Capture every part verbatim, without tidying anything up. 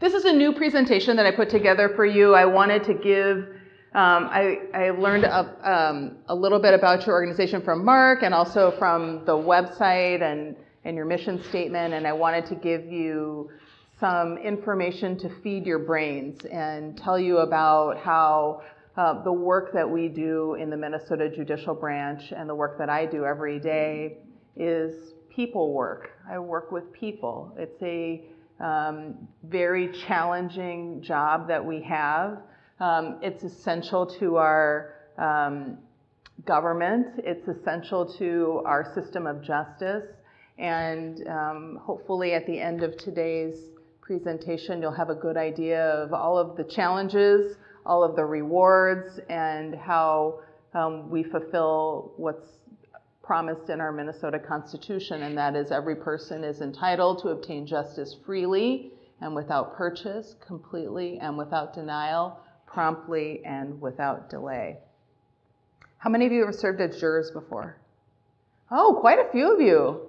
This is a new presentation that I put together for you. I wanted to give, um, I, I learned a, um, a little bit about your organization from Mark and also from the website and, and your mission statement, and I wanted to give you some information to feed your brains and tell you about how uh, the work that we do in the Minnesota Judicial Branch and the work that I do every day is people work. I work with people. It's a um, very challenging job that we have. Um, it's essential to our um, government. It's essential to our system of justice. And um, hopefully at the end of today's presentation, you'll have a good idea of all of the challenges, all of the rewards, and how um, we fulfill what's promised in our Minnesota Constitution, and that is every person is entitled to obtain justice freely and without purchase, completely and without denial, promptly and without delay. How many of you have served as jurors before? Oh, quite a few of you.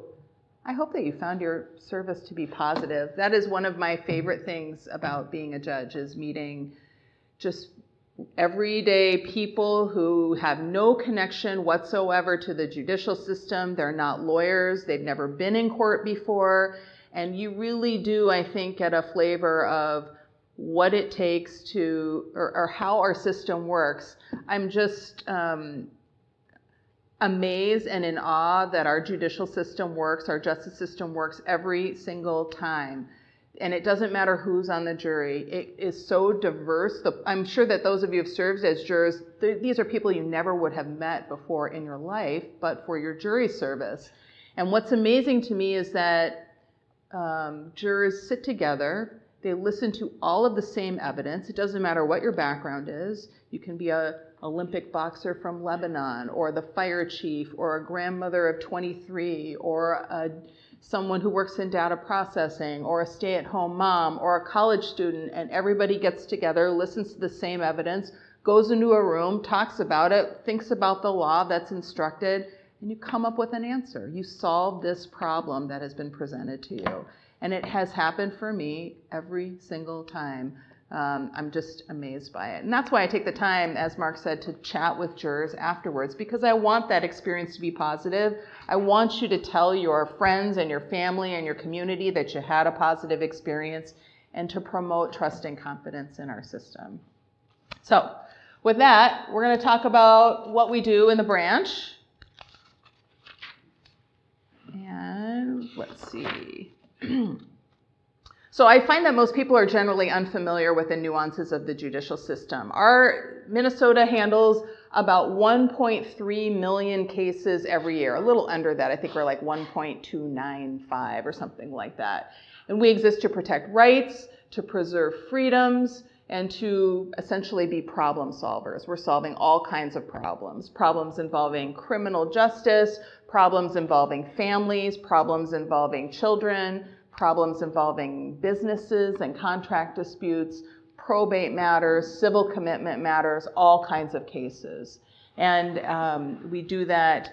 I hope that you found your service to be positive. That is one of my favorite things about being a judge, is meeting just everyday people who have no connection whatsoever to the judicial system. They're not lawyers. They've never been in court before. And you really do, I think, get a flavor of what it takes to, or, or how our system works. I'm just um, amazed and in awe that our judicial system works, our justice system works every single time. And it doesn't matter who's on the jury. It is so diverse. The, I'm sure that those of you who have served as jurors, th these are people you never would have met before in your life, but for your jury service. And what's amazing to me is that um, jurors sit together. They listen to all of the same evidence. It doesn't matter what your background is. You can be a Olympic boxer from Lebanon, or the fire chief, or a grandmother of twenty-three, or a, someone who works in data processing, or a stay-at-home mom, or a college student, and everybody gets together, listens to the same evidence, goes into a room, talks about it, thinks about the law that's instructed, and you come up with an answer. You solve this problem that has been presented to you. And it has happened for me every single time. Um, I'm just amazed by it. And that's why I take the time, as Mark said, to chat with jurors afterwards, because I want that experience to be positive. I want you to tell your friends and your family and your community that you had a positive experience, and to promote trust and confidence in our system. So with that, we're going to talk about what we do in the branch. And let's see. So I find that most people are generally unfamiliar with the nuances of the judicial system. Our Minnesota handles about one point three million cases every year, a little under that. I think we're like one point two nine five or something like that. And we exist to protect rights, to preserve freedoms, and to essentially be problem solvers. We're solving all kinds of problems, problems involving criminal justice, problems involving families, problems involving children, problems involving businesses and contract disputes, probate matters, civil commitment matters, all kinds of cases. And um, we do that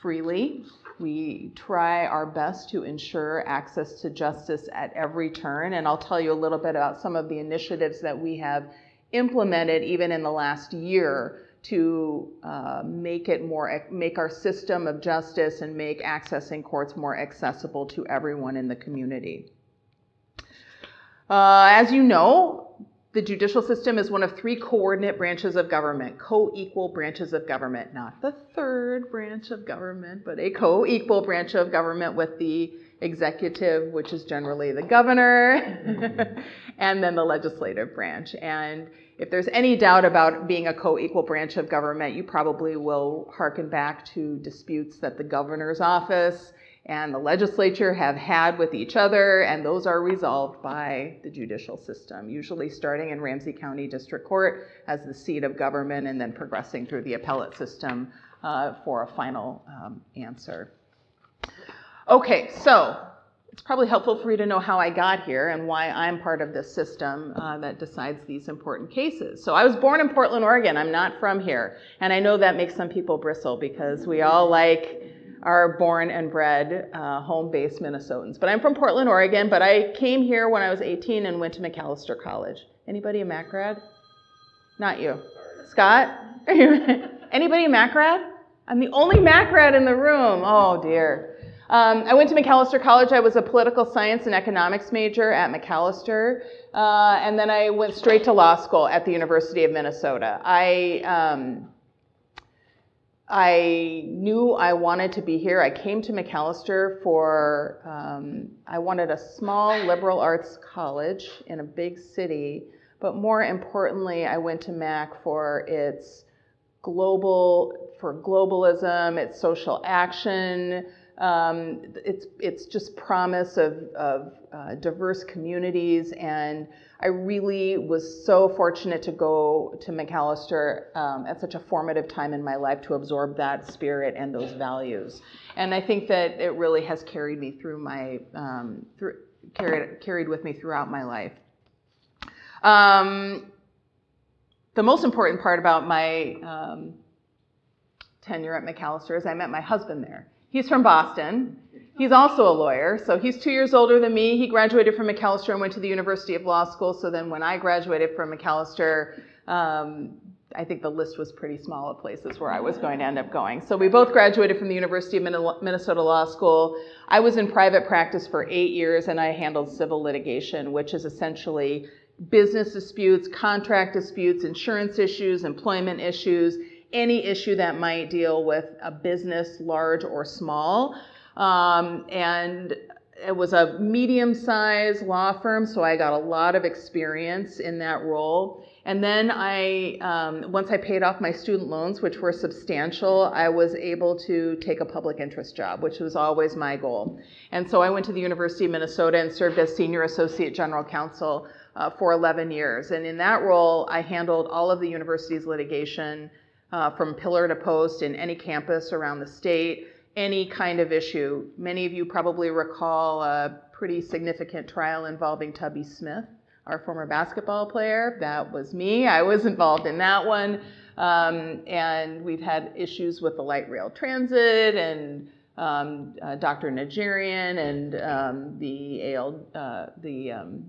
freely. We try our best to ensure access to justice at every turn. And I'll tell you a little bit about some of the initiatives that we have implemented even in the last year to uh, make it more, make our system of justice and make accessing courts more accessible to everyone in the community. Uh, as you know, the judicial system is one of three coordinate branches of government, co-equal branches of government, not the third branch of government, but a co-equal branch of government with the executive, which is generally the governor, and then the legislative branch. And if there's any doubt about being a co-equal branch of government, you probably will hearken back to disputes that the governor's office and the legislature have had with each other, and those are resolved by the judicial system, usually starting in Ramsey County District Court as the seat of government and then progressing through the appellate system uh, for a final um, answer. Okay, so it's probably helpful for you to know how I got here and why I'm part of this system uh, that decides these important cases. So I was born in Portland, Oregon. I'm not from here. And I know that makes some people bristle because we all like are born and bred uh, home-based Minnesotans. But I'm from Portland, Oregon, but I came here when I was eighteen and went to Macalester College. Anybody a Mac grad? Not you. Scott? Anybody a Mac grad? I'm the only Mac grad in the room. Oh, dear. Um, I went to Macalester College. I was a political science and economics major at Macalester. Uh, and then I went straight to law school at the University of Minnesota. I, um, I knew I wanted to be here. I came to Macalester for, um, I wanted a small liberal arts college in a big city. But more importantly, I went to Mac for its global, for globalism, its social action, um, it's, it's just promise of, of uh, diverse communities. And I really was so fortunate to go to Macalester um, at such a formative time in my life to absorb that spirit and those values. And I think that it really has carried me through my, um, through, carried, carried with me throughout my life. Um, the most important part about my um, tenure at Macalester is I met my husband there. He's from Boston. He's also a lawyer, so he's two years older than me. He graduated from Macalester and went to the University of Law School, so then when I graduated from Macalester, um, I think the list was pretty small of places where I was going to end up going. So we both graduated from the University of Minnesota Law School. I was in private practice for eight years, and I handled civil litigation, which is essentially business disputes, contract disputes, insurance issues, employment issues, any issue that might deal with a business, large or small. Um, and it was a medium-sized law firm, so I got a lot of experience in that role. And then I, um, once I paid off my student loans, which were substantial, I was able to take a public interest job, which was always my goal. And so I went to the University of Minnesota and served as Senior Associate General Counsel Uh, for eleven years. And in that role, I handled all of the university's litigation uh, from pillar to post in any campus around the state, any kind of issue. Many of you probably recall a pretty significant trial involving Tubby Smith, our former basketball player. That was me. I was involved in that one. Um, and we've had issues with the light rail transit and um, uh, Doctor Najarian and um, the A L D, uh, the um,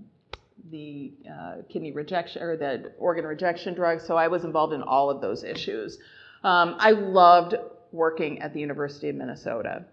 the uh, kidney rejection or the organ rejection drug. So I was involved in all of those issues. Um, I loved working at the University of Minnesota.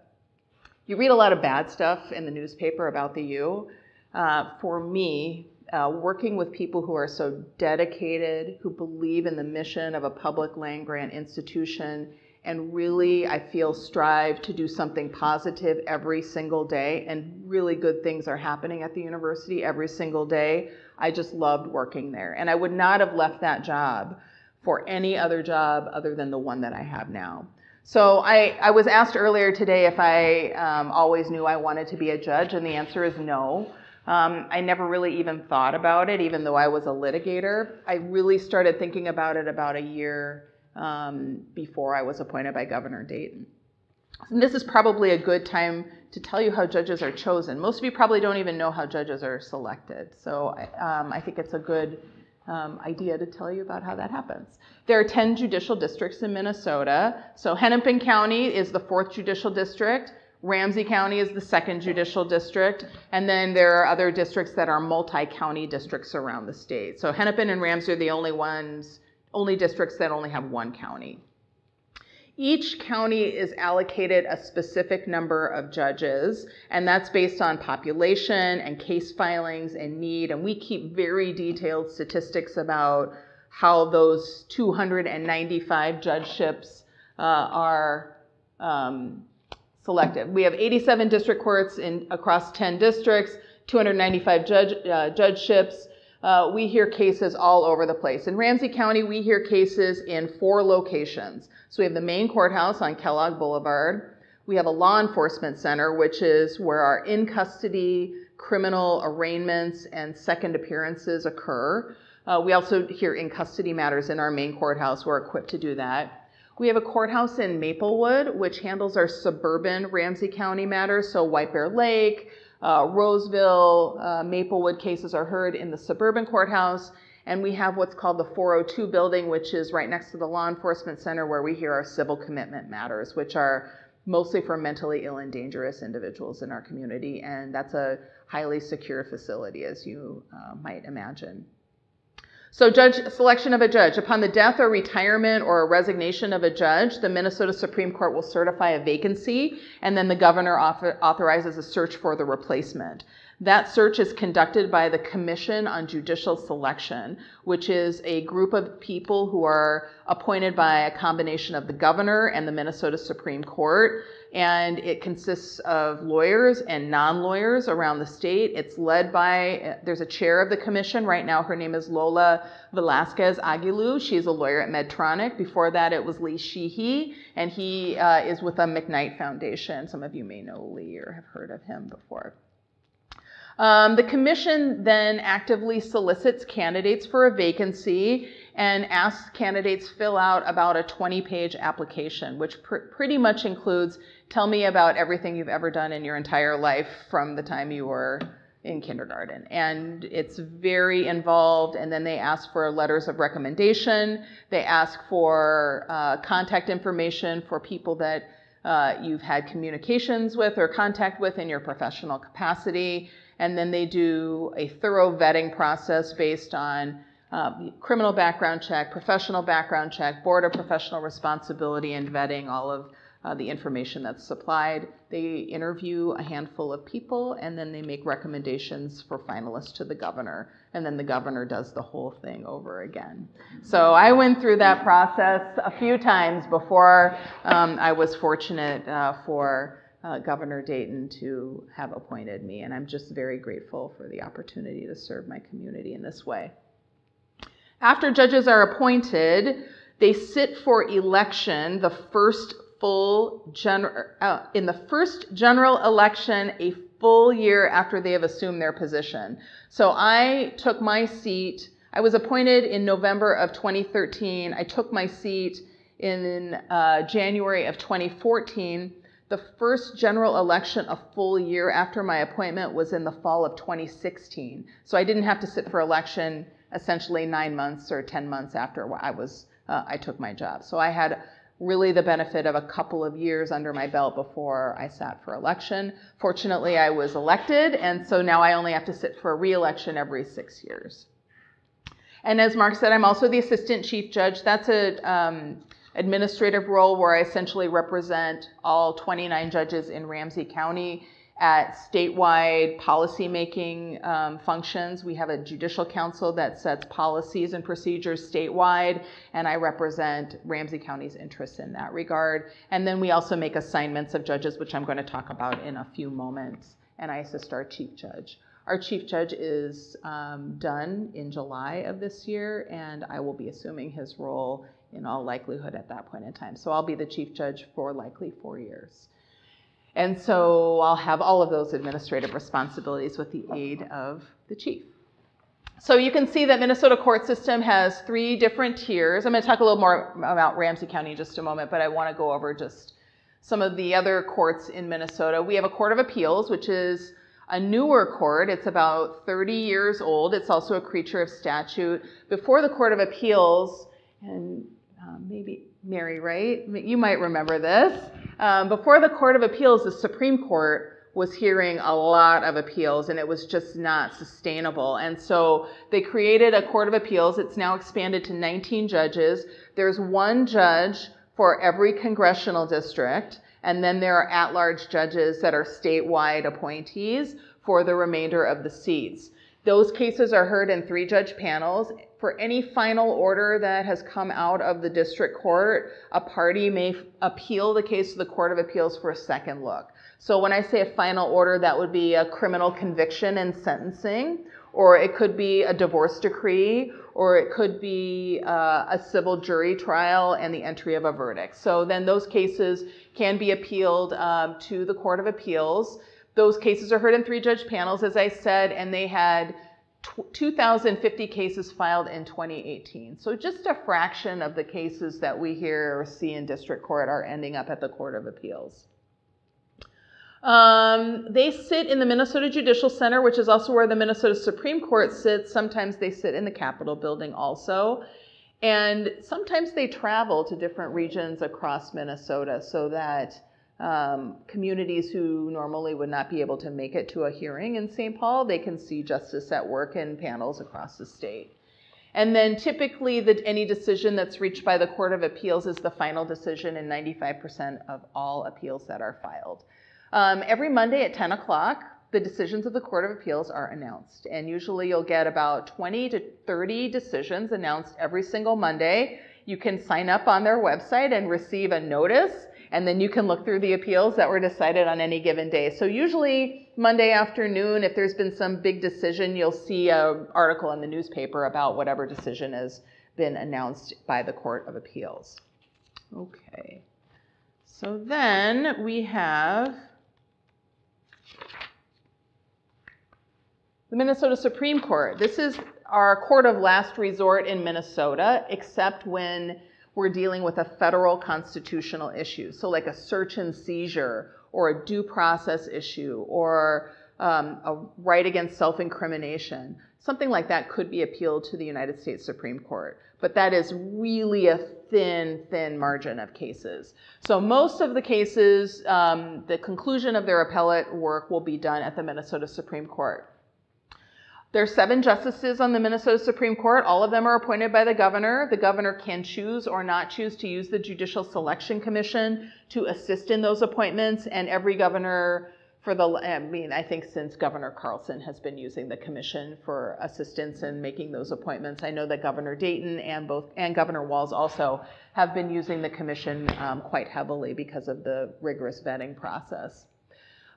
You read a lot of bad stuff in the newspaper about the U. Uh, for me, uh, working with people who are so dedicated, who believe in the mission of a public land-grant institution, and really, I feel, strive to do something positive every single day, and really good things are happening at the university every single day. I just loved working there, and I would not have left that job for any other job other than the one that I have now. So I, I was asked earlier today if I um, always knew I wanted to be a judge, and the answer is no. Um, I never really even thought about it, even though I was a litigator. I really started thinking about it about a year Um, before I was appointed by Governor Dayton. And this is probably a good time to tell you how judges are chosen. Most of you probably don't even know how judges are selected, so um, I think it's a good um, idea to tell you about how that happens. There are ten judicial districts in Minnesota. So Hennepin County is the fourth judicial district, Ramsey County is the second judicial district, and then there are other districts that are multi-county districts around the state. So Hennepin and Ramsey are the only ones only districts that only have one county. Each county is allocated a specific number of judges, and that's based on population and case filings and need, and we keep very detailed statistics about how those two hundred ninety-five judgeships uh, are um, selected. We have eighty-seven district courts in across ten districts, two hundred ninety-five judge, uh, judgeships. Uh, we hear cases all over the place. In Ramsey County, we hear cases in four locations. So we have the main courthouse on Kellogg Boulevard. We have a law enforcement center, which is where our in-custody criminal arraignments and second appearances occur. Uh, we also hear in-custody matters in our main courthouse. We're equipped to do that. We have a courthouse in Maplewood, which handles our suburban Ramsey County matters, so White Bear Lake, Uh, Roseville, uh, Maplewood cases are heard in the suburban courthouse, and we have what's called the four oh two building, which is right next to the law enforcement center, where we hear our civil commitment matters, which are mostly for mentally ill and dangerous individuals in our community, and that's a highly secure facility, as you uh, might imagine. So judge, selection of a judge. Upon the death or retirement or resignation of a judge, the Minnesota Supreme Court will certify a vacancy, and then the governor author, authorizes a search for the replacement. That search is conducted by the Commission on Judicial Selection, which is a group of people who are appointed by a combination of the governor and the Minnesota Supreme Court. And it consists of lawyers and non-lawyers around the state. It's led by, there's a chair of the commission. Right now, her name is Lola Velasquez Aguilu. She's a lawyer at Medtronic. Before that, it was Lee Sheehy, and he uh, is with the McKnight Foundation. Some of you may know Lee or have heard of him before. Um, the commission then actively solicits candidates for a vacancy and asks candidates fill out about a twenty page application, which pr pretty much includes, tell me about everything you've ever done in your entire life from the time you were in kindergarten. And it's very involved, and then they ask for letters of recommendation. They ask for uh, contact information for people that uh, you've had communications with or contact with in your professional capacity. And then they do a thorough vetting process based on Um, criminal background check, professional background check, board of professional responsibility, and vetting all of uh, the information that's supplied. They interview a handful of people, and then they make recommendations for finalists to the governor, and then the governor does the whole thing over again. So I went through that process a few times before um, I was fortunate uh, for uh, Governor Dayton to have appointed me, and I'm just very grateful for the opportunity to serve my community in this way. After judges are appointed, they sit for election the first full general, uh, in the first general election a full year after they have assumed their position. So I took my seat, I was appointed in November of twenty thirteen. I took my seat in uh, January of twenty fourteen. The first general election a full year after my appointment was in the fall of twenty sixteen. So I didn't have to sit for election essentially nine months or ten months after I was uh, I took my job. So I had really the benefit of a couple of years under my belt before I sat for election. Fortunately, I was elected, and so now I only have to sit for a re-election every six years. And as Mark said, I'm also the assistant chief judge. That's an um, administrative role where I essentially represent all twenty-nine judges in Ramsey County at statewide policymaking um, functions. We have a judicial council that sets policies and procedures statewide, and I represent Ramsey County's interests in that regard. And then we also make assignments of judges, which I'm going to talk about in a few moments, and I assist our chief judge. Our chief judge is um, done in July of this year, and I will be assuming his role in all likelihood at that point in time. So I'll be the chief judge for likely four years. And so I'll have all of those administrative responsibilities with the aid of the chief. So you can see that Minnesota court system has three different tiers. I'm going to talk a little more about Ramsey County in just a moment, but I want to go over just some of the other courts in Minnesota. We have a court of appeals, which is a newer court. It's about thirty years old. It's also a creature of statute. Before the court of appeals, and uh, maybe Mary, right? You might remember this. Um, before the Court of Appeals, the Supreme Court was hearing a lot of appeals, and it was just not sustainable. And so they created a Court of Appeals. It's now expanded to nineteen judges. There's one judge for every congressional district, and then there are at-large judges that are statewide appointees for the remainder of the seats. Those cases are heard in three-judge panels. For any final order that has come out of the district court, a party may appeal the case to the Court of Appeals for a second look. So when I say a final order, that would be a criminal conviction and sentencing, or it could be a divorce decree, or it could be uh, a civil jury trial and the entry of a verdict. So then those cases can be appealed um, to the Court of Appeals. Those cases are heard in three-judge panels, as I said, and they had two thousand fifty cases filed in twenty eighteen. So just a fraction of the cases that we hear or see in district court are ending up at the Court of Appeals. Um, they sit in the Minnesota Judicial Center, which is also where the Minnesota Supreme Court sits. Sometimes they sit in the Capitol building also. And sometimes they travel to different regions across Minnesota so that Um, communities who normally would not be able to make it to a hearing in Saint Paul, they can see justice at work in panels across the state. And then typically the, any decision that's reached by the Court of Appeals is the final decision in ninety-five percent of all appeals that are filed. Um, every Monday at ten o'clock, the decisions of the Court of Appeals are announced. And usually you'll get about twenty to thirty decisions announced every single Monday. You can sign up on their website and receive a notice, and then you can look through the appeals that were decided on any given day. So usually Monday afternoon, if there's been some big decision, you'll see an article in the newspaper about whatever decision has been announced by the Court of Appeals. Okay, so then we have the Minnesota Supreme Court. This is our court of last resort in Minnesota, except when we're dealing with a federal constitutional issue. So like a search and seizure or a due process issue or um, a right against self-incrimination. Something like that could be appealed to the United States Supreme Court, but that is really a thin, thin margin of cases. So most of the cases, um, the conclusion of their appellate work will be done at the Minnesota Supreme Court. There are seven justices on the Minnesota Supreme Court. All of them are appointed by the governor. The governor can choose or not choose to use the Judicial Selection Commission to assist in those appointments. And every governor for the, I mean, I think since Governor Carlson has been using the commission for assistance in making those appointments. I know that Governor Dayton and both and Governor Walz also have been using the commission um, quite heavily because of the rigorous vetting process.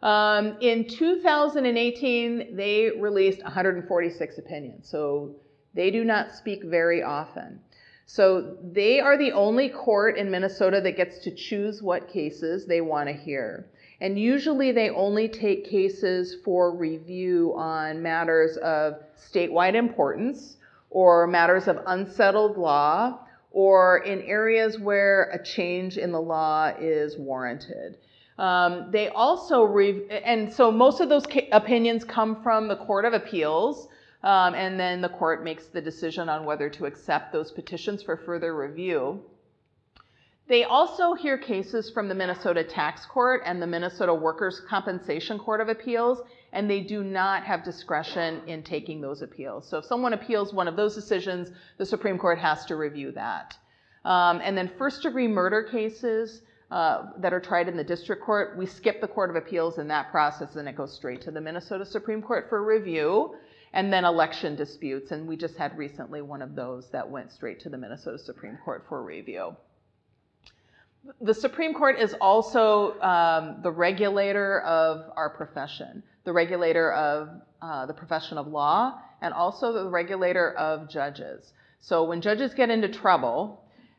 Um, in two thousand eighteen, they released one hundred forty-six opinions, so they do not speak very often. So they are the only court in Minnesota that gets to choose what cases they want to hear. And usually they only take cases for review on matters of statewide importance or matters of unsettled law or in areas where a change in the law is warranted. Um, they also, re and so most of those opinions come from the Court of Appeals, um, and then the court makes the decision on whether to accept those petitions for further review. They also hear cases from the Minnesota Tax Court and the Minnesota Workers' Compensation Court of Appeals, and they do not have discretion in taking those appeals. So if someone appeals one of those decisions, the Supreme Court has to review that. Um, and then first-degree murder cases, Uh, that are tried in the district court, we skip the Court of Appeals in that process and it goes straight to the Minnesota Supreme Court for review. And then election disputes, and we just had recently one of those that went straight to the Minnesota Supreme Court for review. The Supreme Court is also um, the regulator of our profession, the regulator of uh, the profession of law, and also the regulator of judges. So when judges get into trouble,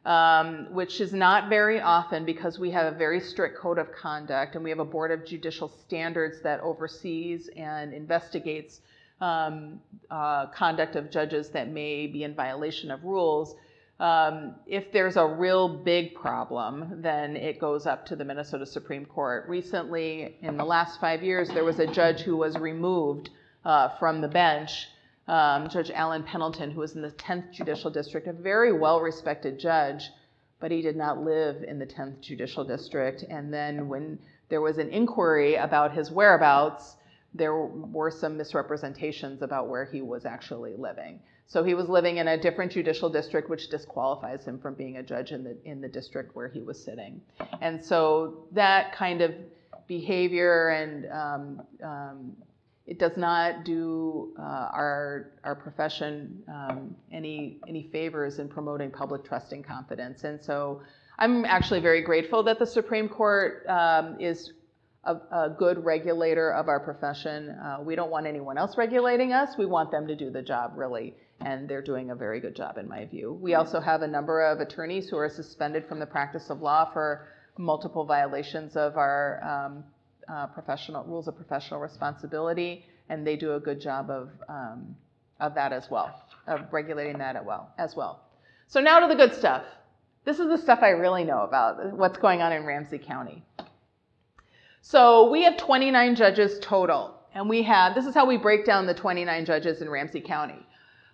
Um, which is not very often because we have a very strict code of conduct and we have a board of judicial standards that oversees and investigates um, uh, conduct of judges that may be in violation of rules. Um, if there's a real big problem, then it goes up to the Minnesota Supreme Court. Recently, in the last five years, there was a judge who was removed uh, from the bench. Um, Judge Alan Pendleton, who was in the tenth Judicial District, a very well-respected judge, but he did not live in the tenth Judicial District. And then when there was an inquiry about his whereabouts, there were some misrepresentations about where he was actually living. So he was living in a different judicial district, which disqualifies him from being a judge in the, in the district where he was sitting. And so that kind of behavior and um, um, it does not do uh, our, our profession um, any, any favors in promoting public trust and confidence. And so I'm actually very grateful that the Supreme Court um, is a, a good regulator of our profession. Uh, we don't want anyone else regulating us. We want them to do the job, really. And they're doing a very good job, in my view. We also have a number of attorneys who are suspended from the practice of law for multiple violations of our um, Uh, professional rules of professional responsibility, and they do a good job of um, of that as well, of regulating that as well as well. So now to the good stuff. This is the stuff I really know about what's going on in Ramsey County. So we have twenty-nine judges total, and we have this is how we break down the twenty-nine judges in Ramsey County.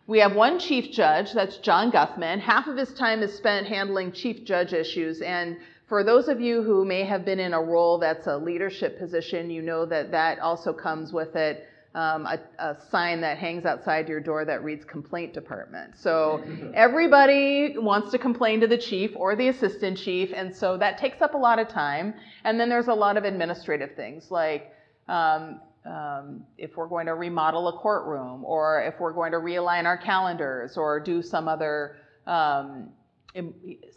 We have one chief judge, that's John Guthman. Half of his time is spent handling chief judge issues, and For those of you who may have been in a role that's a leadership position, you know that that also comes with it um, a, a sign that hangs outside your door that reads complaint department. So everybody wants to complain to the chief or the assistant chief, and so that takes up a lot of time. And then there's a lot of administrative things like um, Um, if we're going to remodel a courtroom, or if we're going to realign our calendars, or do some other um,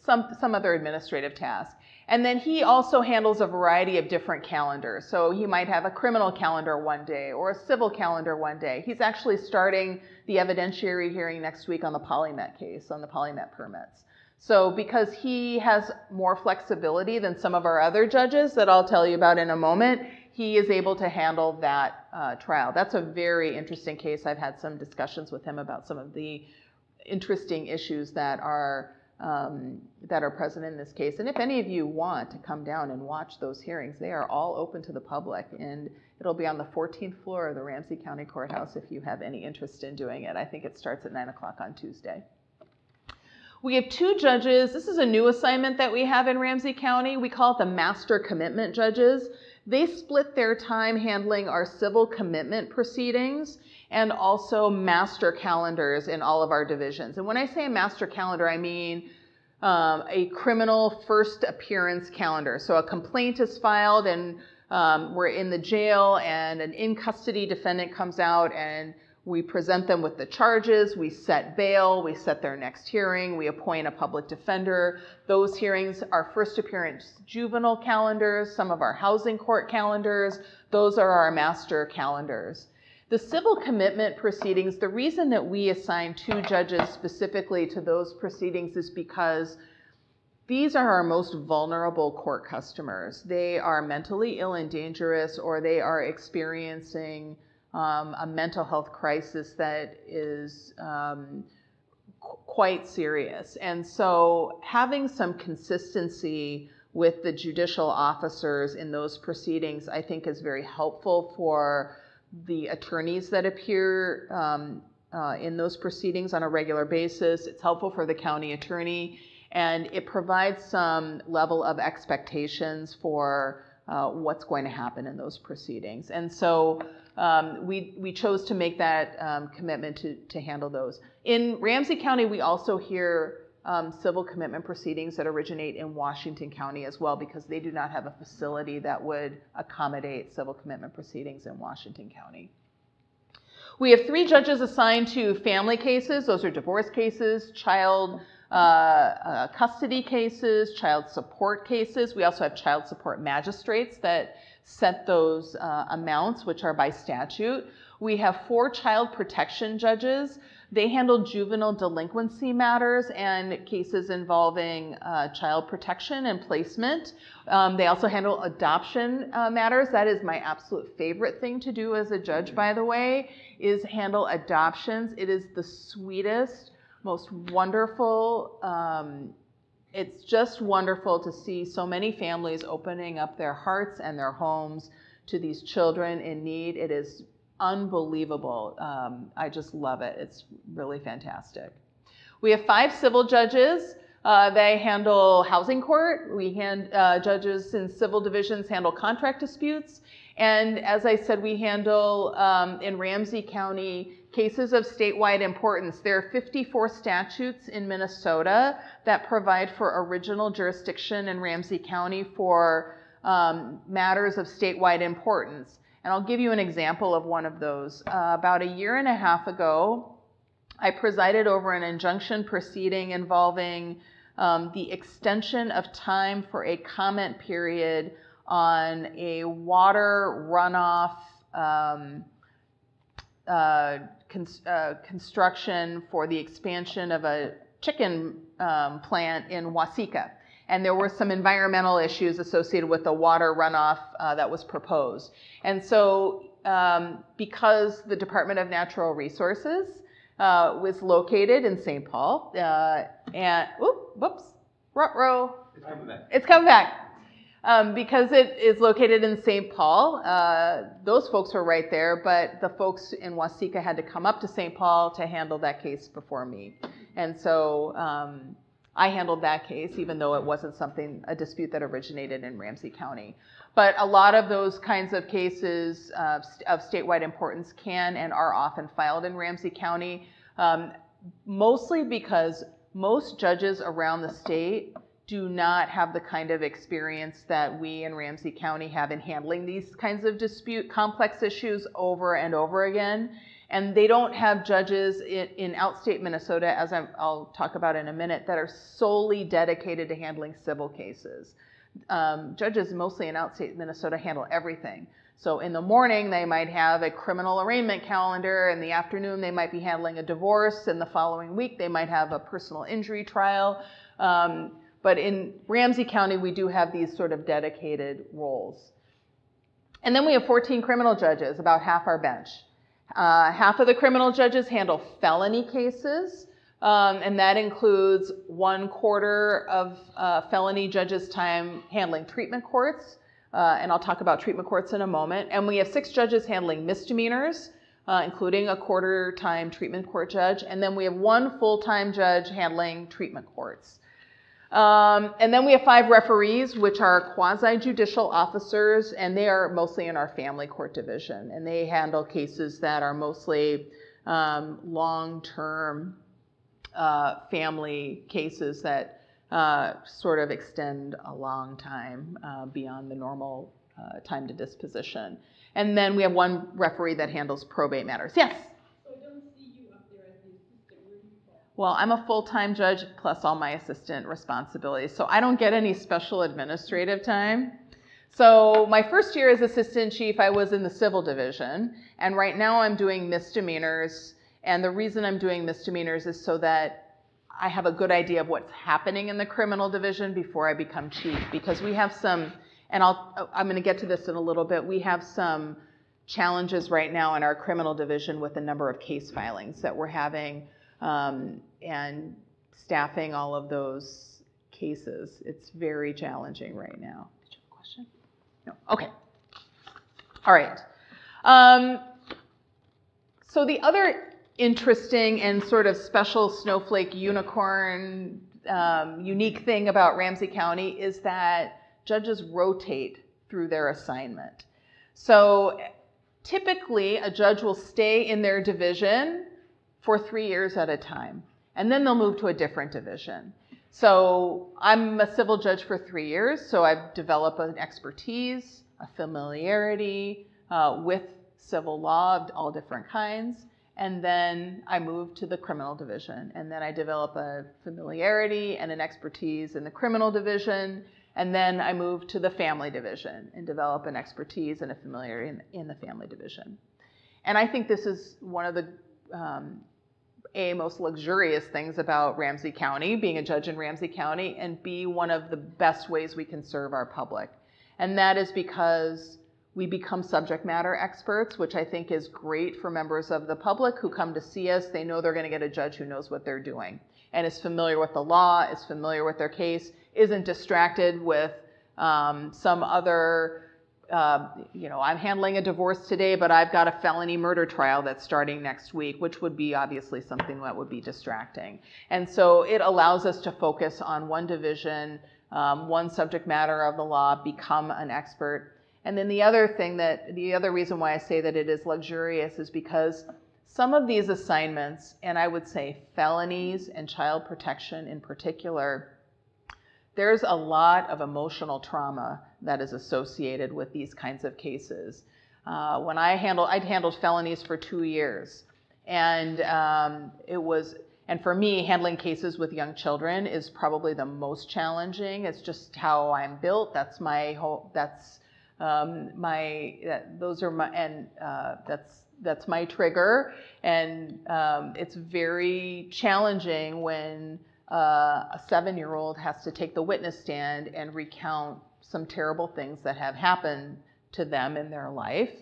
some some other administrative task. And then he also handles a variety of different calendars. So he might have a criminal calendar one day, or a civil calendar one day. He's actually starting the evidentiary hearing next week on the PolyMet case, on the PolyMet permits. So because he has more flexibility than some of our other judges that I'll tell you about in a moment, he is able to handle that uh, trial. That's a very interesting case. I've had some discussions with him about some of the interesting issues that are um, that are present in this case. And if any of you want to come down and watch those hearings, they are all open to the public, and it'll be on the fourteenth floor of the Ramsey County Courthouse if you have any interest in doing it. I think it starts at nine o'clock on Tuesday. We have two judges. This is a new assignment that we have in Ramsey County. We call it the Master Commitment Judges. They split their time handling our civil commitment proceedings and also master calendars in all of our divisions. And when I say master calendar, I mean um, a criminal first appearance calendar. So a complaint is filed, and um, we're in the jail, and an in-custody defendant comes out, and we present them with the charges, we set bail, we set their next hearing, we appoint a public defender. Those hearings are first appearance juvenile calendars, some of our housing court calendars. Those are our master calendars. The civil commitment proceedings, the reason that we assign two judges specifically to those proceedings is because these are our most vulnerable court customers. They are mentally ill and dangerous, or they are experiencing Um, a mental health crisis that is um, qu quite serious. And so having some consistency with the judicial officers in those proceedings, I think, is very helpful for the attorneys that appear um, uh, in those proceedings on a regular basis. It's helpful for the county attorney, and it provides some level of expectations for Uh, what's going to happen in those proceedings. And so um, we, we chose to make that um, commitment to, to handle those. In Ramsey County, we also hear um, civil commitment proceedings that originate in Washington County as well, because they do not have a facility that would accommodate civil commitment proceedings in Washington County. We have three judges assigned to family cases. Those are divorce cases, child Uh, uh, custody cases, child support cases. We also have child support magistrates that set those uh, amounts, which are by statute. We have four child protection judges. They handle juvenile delinquency matters and cases involving uh, child protection and placement. Um, they also handle adoption uh, matters. That is my absolute favorite thing to do as a judge, by the way, is handle adoptions. It is the sweetest, most wonderful, um, it's just wonderful to see so many families opening up their hearts and their homes to these children in need. It is unbelievable. Um, I just love it. It's really fantastic. We have five civil judges. Uh, they handle housing court. We hand, uh, judges in civil divisions handle contract disputes. And as I said, we handle um, in Ramsey County cases of statewide importance. There are fifty-four statutes in Minnesota that provide for original jurisdiction in Ramsey County for um, matters of statewide importance. And I'll give you an example of one of those. Uh, about a year and a half ago, I presided over an injunction proceeding involving um, the extension of time for a comment period on a water runoff um, uh, Uh, construction for the expansion of a chicken um, plant in Waseca. And there were some environmental issues associated with the water runoff uh, that was proposed. And so um, because the Department of Natural Resources uh, was located in Saint Paul, uh, and whoop, whoops, ruh-roh. It's coming back. It's coming back. Um, because it is located in Saint Paul, uh, those folks were right there, but the folks in Waseca had to come up to Saint Paul to handle that case before me. And so um, I handled that case, even though it wasn't something, a dispute that originated in Ramsey County. But a lot of those kinds of cases uh, of statewide importance can and are often filed in Ramsey County, um, mostly because most judges around the state do not have the kind of experience that we in Ramsey County have in handling these kinds of dispute, complex issues over and over again. And they don't have judges in, in outstate Minnesota, as I'm, I'll talk about in a minute, that are solely dedicated to handling civil cases. Um, judges mostly in outstate Minnesota handle everything. So in the morning, they might have a criminal arraignment calendar. In the afternoon, they might be handling a divorce. In the following week, they might have a personal injury trial. Um, But in Ramsey County, we do have these sort of dedicated roles. And then we have fourteen criminal judges, about half our bench. Uh, half of the criminal judges handle felony cases, um, and that includes one quarter of uh, felony judges' time handling treatment courts, uh, and I'll talk about treatment courts in a moment. And we have six judges handling misdemeanors, uh, including a quarter-time treatment court judge, and then we have one full-time judge handling treatment courts. Um, and then we have five referees, which are quasi-judicial officers, and they are mostly in our family court division, and they handle cases that are mostly um, long-term uh, family cases that uh, sort of extend a long time uh, beyond the normal uh, time to disposition. And then we have one referee that handles probate matters. Yes? Well, I'm a full-time judge plus all my assistant responsibilities, so I don't get any special administrative time. So my first year as assistant chief, I was in the civil division, and right now I'm doing misdemeanors, and the reason I'm doing misdemeanors is so that I have a good idea of what's happening in the criminal division before I become chief, because we have some, and I'll, I'm going to get to this in a little bit, we have some challenges right now in our criminal division with the number of case filings that we're having. Um, and staffing all of those cases. It's very challenging right now. Did you have a question? No, okay. All right. Um, so the other interesting and sort of special snowflake unicorn um, unique thing about Ramsey County is that judges rotate through their assignment. So typically a judge will stay in their division for three years at a time, and then they'll move to a different division. So I'm a civil judge for three years, so I've developed an expertise, a familiarity uh, with civil law of all different kinds, and then I move to the criminal division, and then I develop a familiarity and an expertise in the criminal division, and then I move to the family division and develop an expertise and a familiarity in, in the family division. And I think this is one of the um, A, most luxurious things about Ramsey County, being a judge in Ramsey County, and B, one of the best ways we can serve our public. And that is because we become subject matter experts, which I think is great for members of the public who come to see us. They know they're going to get a judge who knows what they're doing and is familiar with the law, is familiar with their case, isn't distracted with um, some other Uh, you know, I'm handling a divorce today, but I've got a felony murder trial that's starting next week, which would be obviously something that would be distracting. And so it allows us to focus on one division, um, one subject matter of the law, become an expert. And then the other thing that, the other reason why I say that it is luxurious is because some of these assignments, and I would say felonies and child protection in particular, there's a lot of emotional trauma that is associated with these kinds of cases. Uh, when I handled, I'd handled felonies for two years. And um, it was, and for me, handling cases with young children is probably the most challenging. It's just how I'm built. That's my whole, that's um, my, that, those are my, and uh, that's, that's my trigger. And um, it's very challenging when Uh, a seven-year-old has to take the witness stand and recount some terrible things that have happened to them in their life.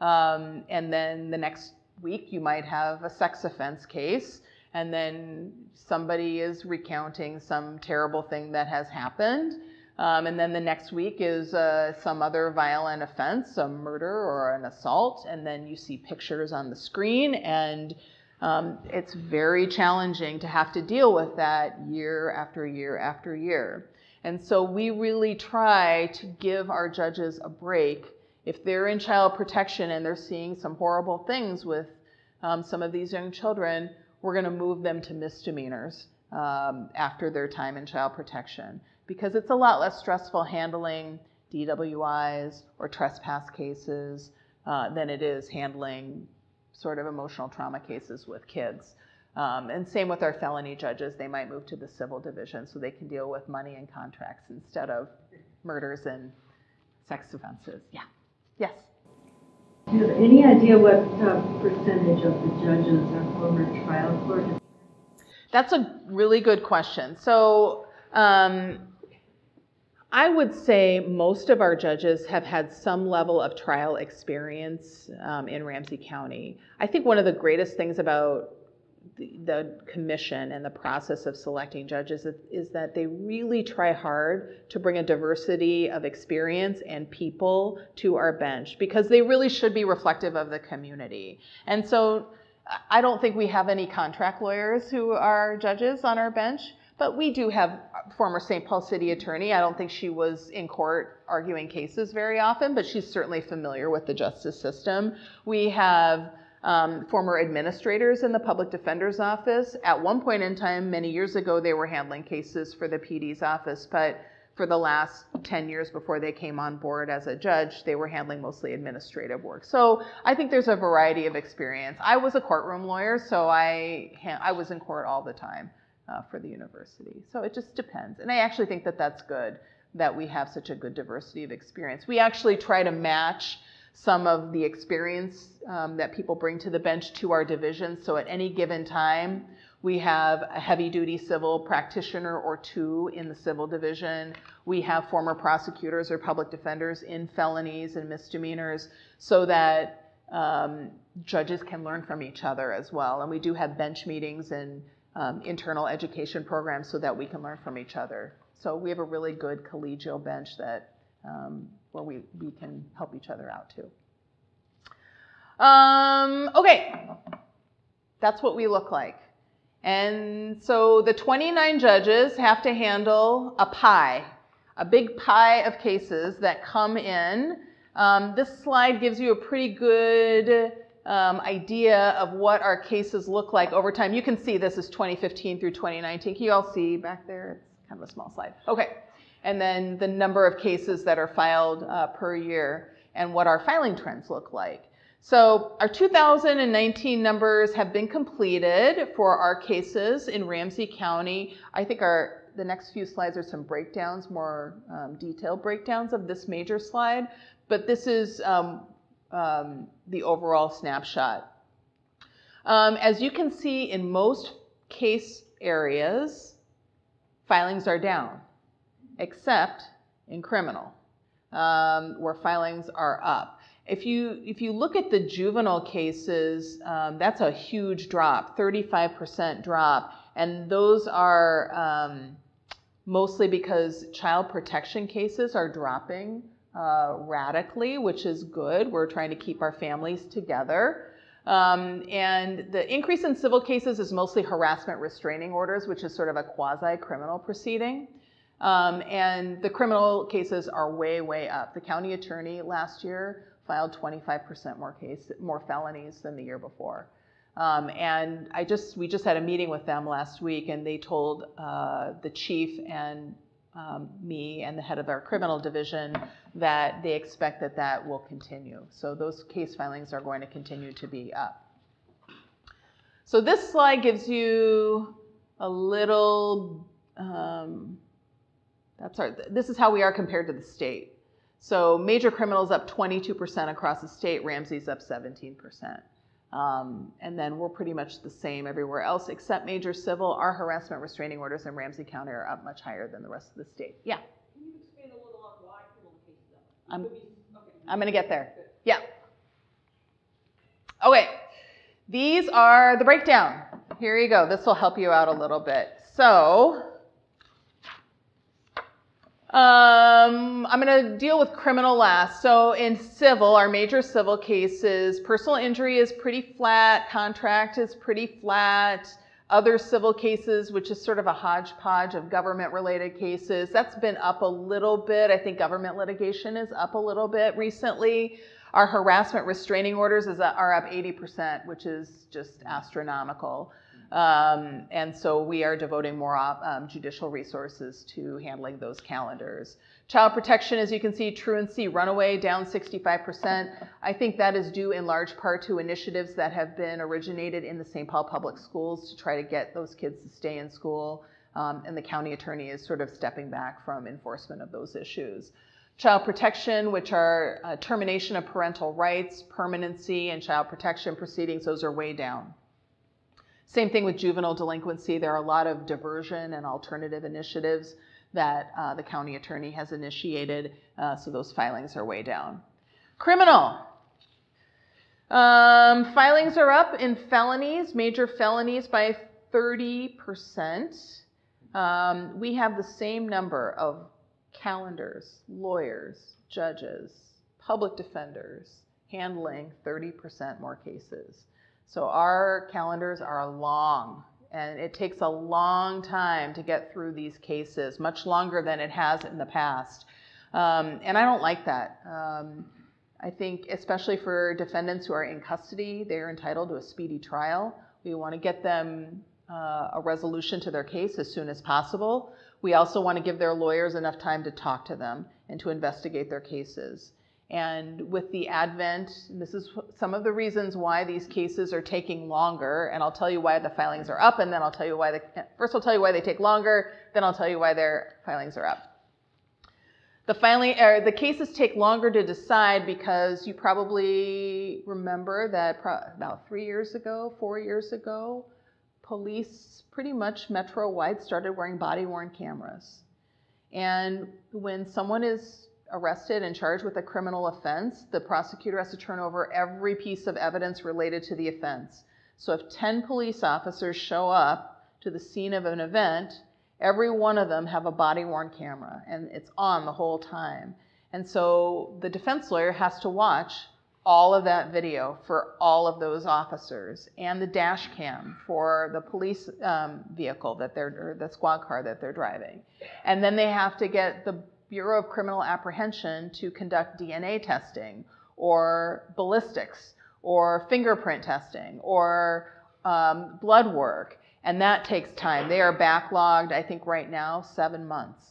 Um, and then the next week you might have a sex offense case, and then somebody is recounting some terrible thing that has happened. Um, and then the next week is uh, some other violent offense, a murder or an assault, and then you see pictures on the screen, and Um, it's very challenging to have to deal with that year after year after year. And so we really try to give our judges a break. If they're in child protection and they're seeing some horrible things with um, some of these young children, we're going to move them to misdemeanors um, after their time in child protection, because it's a lot less stressful handling D W Is or trespass cases uh, than it is handling sort of emotional trauma cases with kids. Um, and same with our felony judges. They might move to the civil division so they can deal with money and contracts instead of murders and sex offenses. Yeah. Yes? Do you have any idea what uh, percentage of the judges are former trial court? That's a really good question. So um, I would say most of our judges have had some level of trial experience um, in Ramsey County. I think one of the greatest things about the, the commission and the process of selecting judges is, is that they really try hard to bring a diversity of experience and people to our bench, because they really should be reflective of the community. And so I don't think we have any contract lawyers who are judges on our bench. But we do have former Saint Paul city attorney. I don't think she was in court arguing cases very often, but she's certainly familiar with the justice system. We have um, former administrators in the public defender's office. At one point in time, many years ago, they were handling cases for the P D's office, but for the last ten years before they came on board as a judge, they were handling mostly administrative work. So I think there's a variety of experience. I was a courtroom lawyer, so I, I was in court all the time. Uh, for the university. So it just depends. And I actually think that that's good, that we have such a good diversity of experience. We actually try to match some of the experience um, that people bring to the bench to our division. So at any given time, we have a heavy-duty civil practitioner or two in the civil division. We have former prosecutors or public defenders in felonies and misdemeanors, so that um, judges can learn from each other as well. And we do have bench meetings and Um, internal education programs so that we can learn from each other. So we have a really good collegial bench that um, where we, we can help each other out too. Um, okay, that's what we look like. And so the twenty-nine judges have to handle a pie, a big pie of cases that come in. Um, this slide gives you a pretty good Um, idea of what our cases look like over time. You can see this is twenty fifteen through twenty nineteen. Can you all see back there? It's kind of a small slide. Okay. And then the number of cases that are filed uh, per year and what our filing trends look like. So our two thousand nineteen numbers have been completed for our cases in Ramsey County. I think our the next few slides are some breakdowns, more um, detailed breakdowns of this major slide. But this is um, Um, the overall snapshot. Um, as you can see, in most case areas, filings are down, except in criminal, um, where filings are up. If you, if you look at the juvenile cases, um, that's a huge drop, thirty-five percent drop, and those are um, mostly because child protection cases are dropping Uh, radically, which is good. We're trying to keep our families together. Um, and the increase in civil cases is mostly harassment restraining orders, which is sort of a quasi-criminal proceeding. Um, and the criminal cases are way, way up. The county attorney last year filed twenty-five percent more case, more felonies than the year before. Um, and I just, we just had a meeting with them last week, and they told uh, the chief and Um, me and the head of our criminal division that they expect that that will continue. So those case filings are going to continue to be up. So this slide gives you a little, um, that's our, this is how we are compared to the state. So major criminals up twenty-two percent across the state, Ramsey's up seventeen percent. Um, and then we're pretty much the same everywhere else except major civil. Our harassment restraining orders in Ramsey County are up much higher than the rest of the state. Yeah? Can you expand a little on why criminal cases are up? I'm, okay. I'm going to get there. Yeah. Okay. These are the breakdown. Here you go. This will help you out a little bit. So, Um, I'm going to deal with criminal last. So in civil, our major civil cases, personal injury is pretty flat, contract is pretty flat, other civil cases, which is sort of a hodgepodge of government-related cases, that's been up a little bit. I think government litigation is up a little bit recently. Our harassment restraining orders is, are up eighty percent, which is just astronomical. Um, and so we are devoting more um, judicial resources to handling those calendars. Child protection, as you can see, truancy, runaway, down sixty-five percent. I think that is due in large part to initiatives that have been originated in the Saint Paul Public Schools to try to get those kids to stay in school, um, and the county attorney is sort of stepping back from enforcement of those issues. Child protection, which are uh, termination of parental rights, permanency, and child protection proceedings, those are way down. Same thing with juvenile delinquency. There are a lot of diversion and alternative initiatives that uh, the county attorney has initiated, uh, so those filings are way down. Criminal. Um, filings are up in felonies, major felonies, by thirty percent. Um, we have the same number of calendars, lawyers, judges, public defenders, handling thirty percent more cases. So our calendars are long, and it takes a long time to get through these cases, much longer than it has in the past. Um, and I don't like that. Um, I think especially for defendants who are in custody, they're entitled to a speedy trial. We want to get them uh, a resolution to their case as soon as possible. We also want to give their lawyers enough time to talk to them and to investigate their cases. And with the advent, this is some of the reasons why these cases are taking longer, and I'll tell you why the filings are up, and then I'll tell you why the, first I'll tell you why they take longer, then I'll tell you why their filings are up. The filing, or the cases take longer to decide because you probably remember that pro about three years ago, four years ago, police pretty much metro-wide started wearing body-worn cameras. And when someone is arrested and charged with a criminal offense, the prosecutor has to turn over every piece of evidence related to the offense. So if ten police officers show up to the scene of an event, every one of them have a body-worn camera, and it's on the whole time. And so the defense lawyer has to watch all of that video for all of those officers, and the dash cam for the police um, vehicle that they're, or the squad car that they're driving. And then they have to get the Bureau of Criminal Apprehension to conduct D N A testing or ballistics or fingerprint testing or um, blood work, and that takes time. They are backlogged, I think right now, seven months.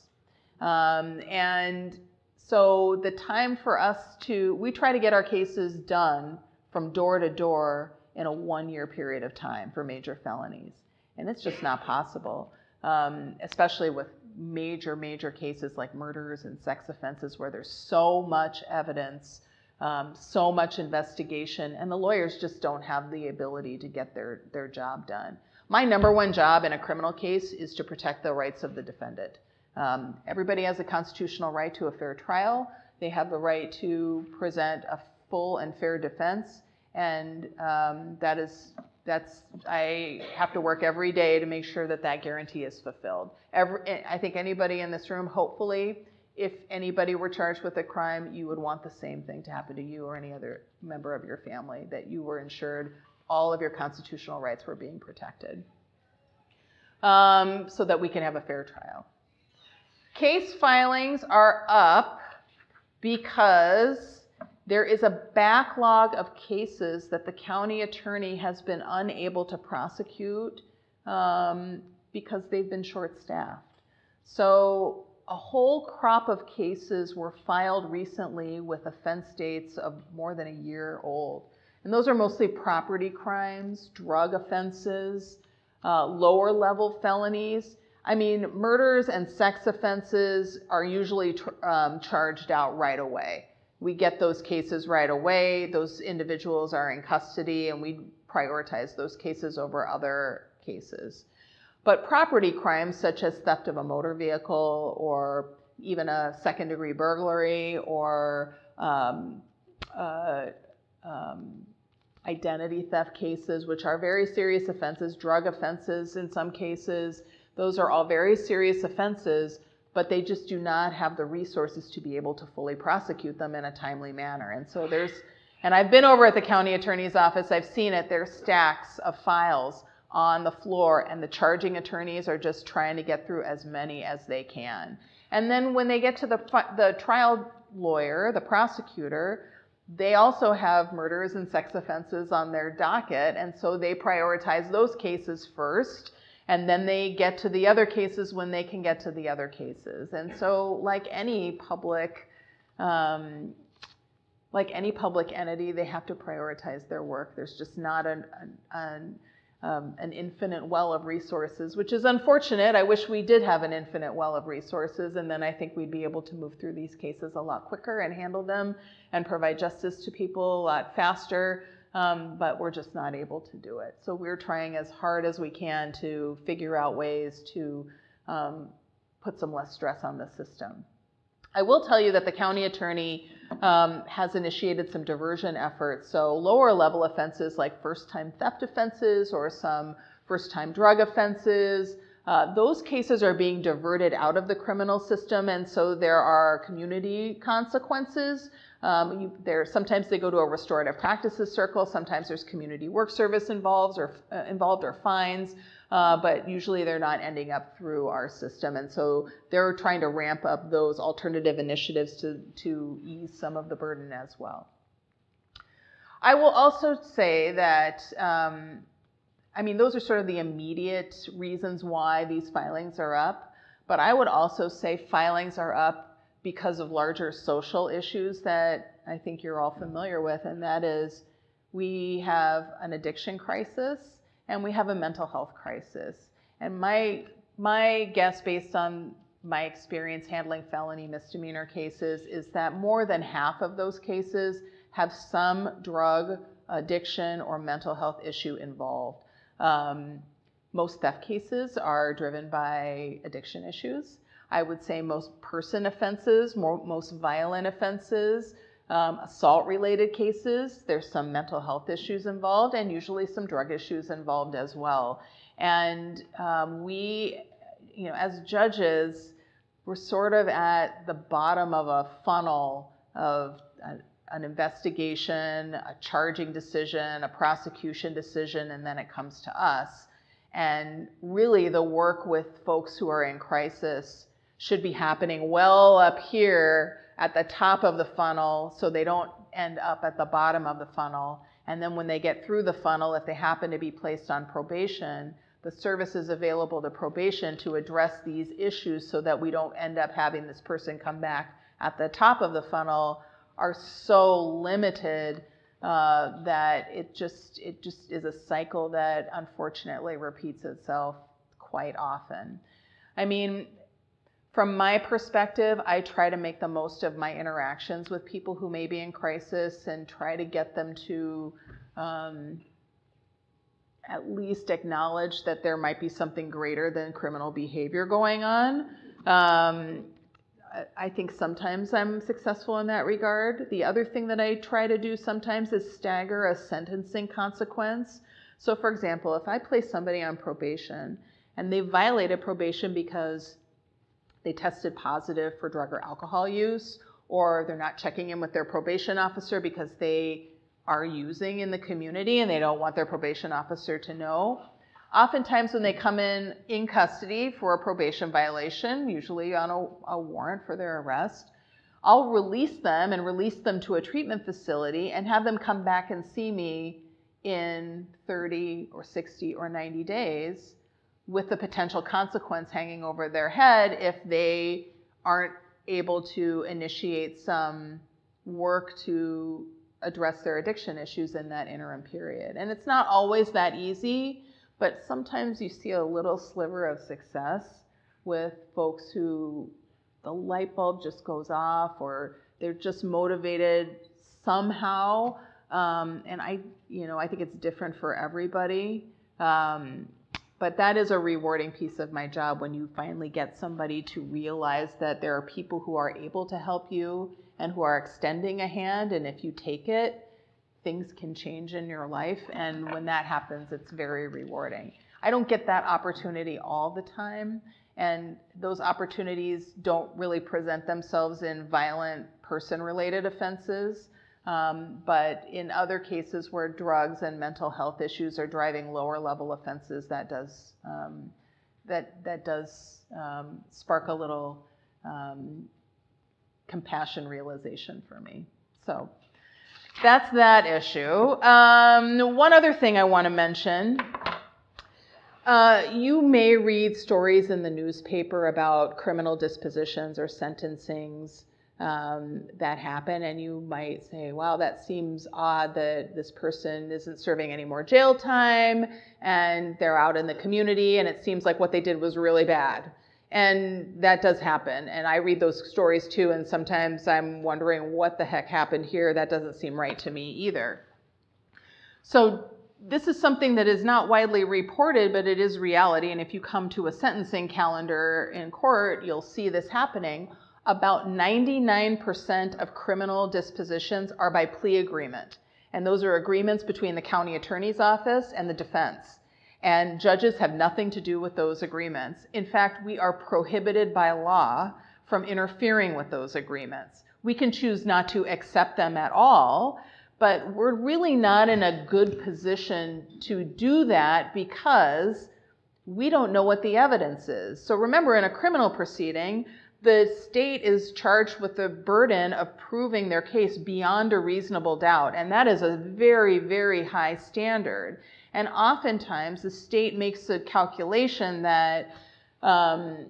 Um, and so the time for us to, we try to get our cases done from door to door in a one-year period of time for major felonies, and it's just not possible, um, especially with major, major cases like murders and sex offenses where there's so much evidence, um, so much investigation, and the lawyers just don't have the ability to get their, their job done. My number one job in a criminal case is to protect the rights of the defendant. Um, everybody has a constitutional right to a fair trial. They have the right to present a full and fair defense, and um, that is That's, I have to work every day to make sure that that guarantee is fulfilled. Every, I think anybody in this room, hopefully, if anybody were charged with a crime, you would want the same thing to happen to you or any other member of your family, that you were insured, all of your constitutional rights were being protected, um, so that we can have a fair trial. Case filings are up because there is a backlog of cases that the county attorney has been unable to prosecute um, because they've been short-staffed. So a whole crop of cases were filed recently with offense dates of more than a year old. And those are mostly property crimes, drug offenses, uh, lower-level felonies. I mean, murders and sex offenses are usually tr um, charged out right away. We get those cases right away. Those individuals are in custody, and we prioritize those cases over other cases. But property crimes such as theft of a motor vehicle or even a second-degree burglary or um, uh, um, identity theft cases, which are very serious offenses, drug offenses in some cases, those are all very serious offenses, but they just do not have the resources to be able to fully prosecute them in a timely manner. And so there's, and I've been over at the county attorney's office, I've seen it, there's stacks of files on the floor, and the charging attorneys are just trying to get through as many as they can. And then when they get to the, the trial lawyer, the prosecutor, they also have murders and sex offenses on their docket, and so they prioritize those cases first, and then they get to the other cases when they can get to the other cases. And so, like any public, um, like any public entity, they have to prioritize their work. There's just not an, an, um, an infinite well of resources, which is unfortunate. I wish we did have an infinite well of resources, and then I think we'd be able to move through these cases a lot quicker and handle them and provide justice to people a lot faster. Um, but we're just not able to do it. So we're trying as hard as we can to figure out ways to um, put some less stress on the system. I will tell you that the county attorney um, has initiated some diversion efforts. So lower level offenses like first-time theft offenses or some first-time drug offenses, uh, those cases are being diverted out of the criminal system, and so there are community consequences. Um, you, there, sometimes they go to a restorative practices circle, sometimes there's community work service involved or, uh, involved or fines, uh, but usually they're not ending up through our system. And so they're trying to ramp up those alternative initiatives to, to ease some of the burden as well. I will also say that, um, I mean, those are sort of the immediate reasons why these filings are up, but I would also say filings are up because of larger social issues that I think you're all familiar with, and that is we have an addiction crisis and we have a mental health crisis. And my, my guess, based on my experience handling felony misdemeanor cases, is that more than half of those cases have some drug addiction or mental health issue involved. Um, most theft cases are driven by addiction issues. I would say most person offenses, more, most violent offenses, um, assault-related cases, there's some mental health issues involved and usually some drug issues involved as well. And um, we, you know, as judges, we're sort of at the bottom of a funnel of a, an investigation, a charging decision, a prosecution decision, and then it comes to us. And really the work with folks who are in crisis should be happening well up here at the top of the funnel, so they don't end up at the bottom of the funnel. And then when they get through the funnel, if they happen to be placed on probation, the services available to probation to address these issues so that we don't end up having this person come back at the top of the funnel are so limited uh, that it just, it just is a cycle that unfortunately repeats itself quite often. I mean, from my perspective, I try to make the most of my interactions with people who may be in crisis and try to get them to um, at least acknowledge that there might be something greater than criminal behavior going on. Um, I think sometimes I'm successful in that regard. The other thing that I try to do sometimes is stagger a sentencing consequence. So for example, if I place somebody on probation and they violated probation because they tested positive for drug or alcohol use, or they're not checking in with their probation officer because they are using in the community and they don't want their probation officer to know. Oftentimes when they come in in custody for a probation violation, usually on a, a warrant for their arrest, I'll release them and release them to a treatment facility and have them come back and see me in thirty or sixty or ninety days, with the potential consequence hanging over their head if they aren't able to initiate some work to address their addiction issues in that interim period. And it's not always that easy, but sometimes you see a little sliver of success with folks who the light bulb just goes off, or they're just motivated somehow. Um, and I, you know, I think it's different for everybody. Um, But that is a rewarding piece of my job, when you finally get somebody to realize that there are people who are able to help you and who are extending a hand, and if you take it, things can change in your life, and when that happens, it's very rewarding. I don't get that opportunity all the time, and those opportunities don't really present themselves in violent person-related offenses. Um, but in other cases where drugs and mental health issues are driving lower-level offenses, that does um, that that does um, spark a little um, compassion realization for me. So that's that issue. Um, one other thing I want to mention. Uh, you may read stories in the newspaper about criminal dispositions or sentencings um, that happen, and you might say, wow, that seems odd that this person isn't serving any more jail time and they're out in the community and it seems like what they did was really bad. And that does happen, and I read those stories too, and sometimes I'm wondering what the heck happened here. That doesn't seem right to me either. So this is something that is not widely reported, but it is reality, and if you come to a sentencing calendar in court, you'll see this happening. About ninety-nine percent of criminal dispositions are by plea agreement, and those are agreements between the county attorney's office and the defense, and judges have nothing to do with those agreements. In fact, we are prohibited by law from interfering with those agreements. We can choose not to accept them at all, but we're really not in a good position to do that because we don't know what the evidence is. So remember, in a criminal proceeding, the state is charged with the burden of proving their case beyond a reasonable doubt, and that is a very, very high standard. And oftentimes, the state makes a calculation that, um,